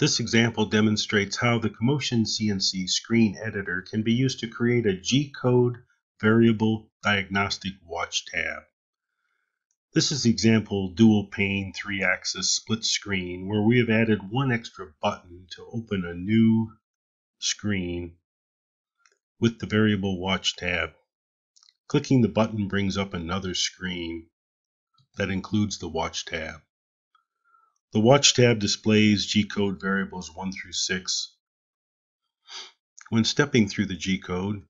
This example demonstrates how the KMotionCNC Screen Editor can be used to create a G-code variable diagnostic watch tab. This is the example dual pane 3-axis split screen where we have added one extra button to open a new screen with the variable watch tab. Clicking the button brings up another screen that includes the watch tab. The watch tab displays G-code variables 1 through 6. When stepping through the G-code,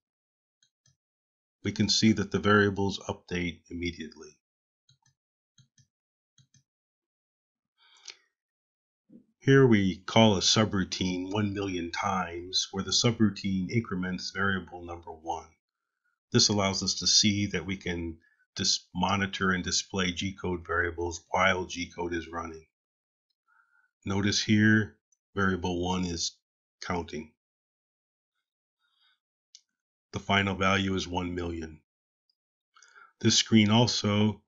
we can see that the variables update immediately. Here we call a subroutine 1,000,000 times, where the subroutine increments variable number 1. This allows us to see that we can monitor and display G-code variables while G-code is running. Notice here, variable 1 is counting. The final value is 1 million. This screen also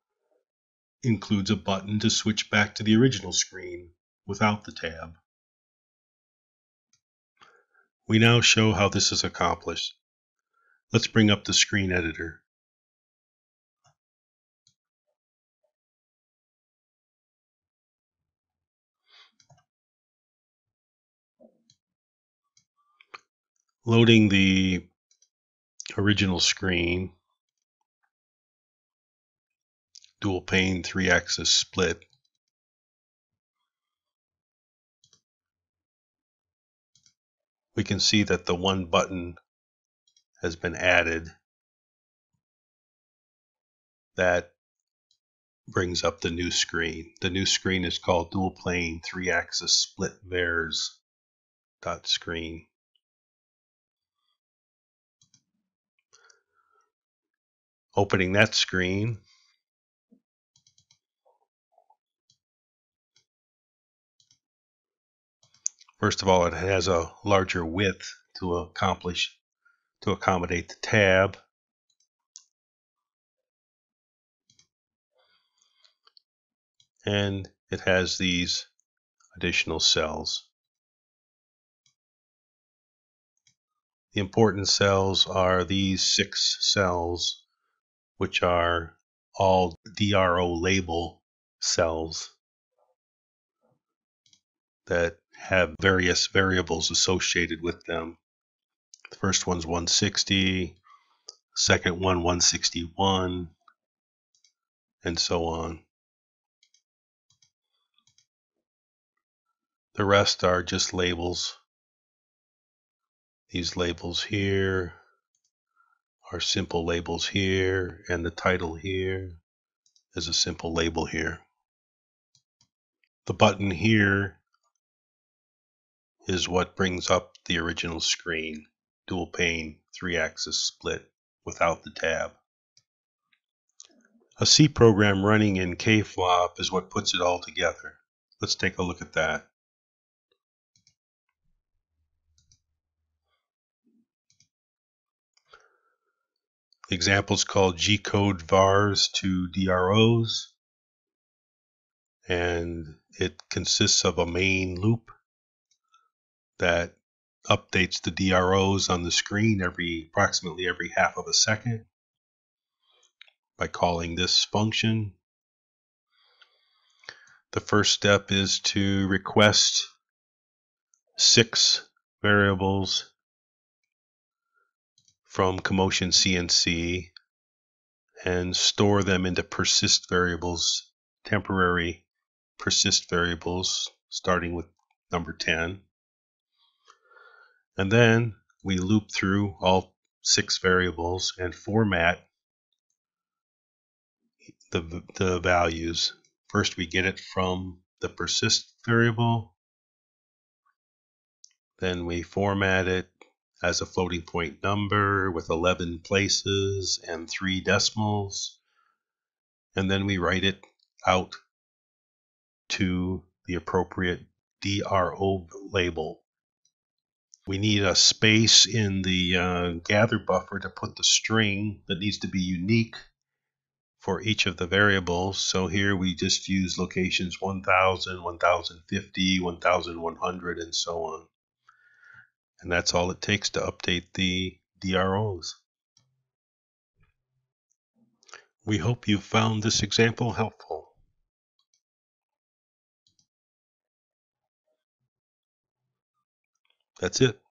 includes a button to switch back to the original screen without the tab. We now show how this is accomplished. Let's bring up the screen editor. Loading the original screen, dual pane 3-axis split. We can see that the one button has been added. That brings up the new screen. The new screen is called dual pane 3-axis split vars.screen. Opening that screen, first of all, it has a larger width to accommodate the tab. And it has these additional cells. The important cells are these 6 cells, which are all DRO label cells that have various variables associated with them. The first one's 160, second one 161, and so on. The rest are just labels. These labels here, our simple labels here, and the title here is a simple label here. The button here is what brings up the original screen, dual pane 3-axis split without the tab. A C program running in KFLOP is what puts it all together. Let's take a look at that. The example is called G-code vars to DROs, and it consists of a main loop that updates the DROs on the screen approximately every half of a second by calling this function. The first step is to request 6 variables from KMotionCNC and store them into persist variables, temporary persist variables, starting with number 10. And then we loop through all 6 variables and format the values. First we get it from the persist variable, then we format it as a floating point number with 11 places and 3 decimals, and then we write it out to the appropriate DRO label. We need a space in the gather buffer to put the string that needs to be unique for each of the variables. So here we just use locations 1000, 1050, 1100, and so on. And that's all it takes to update the DROs. We hope you found this example helpful. That's it.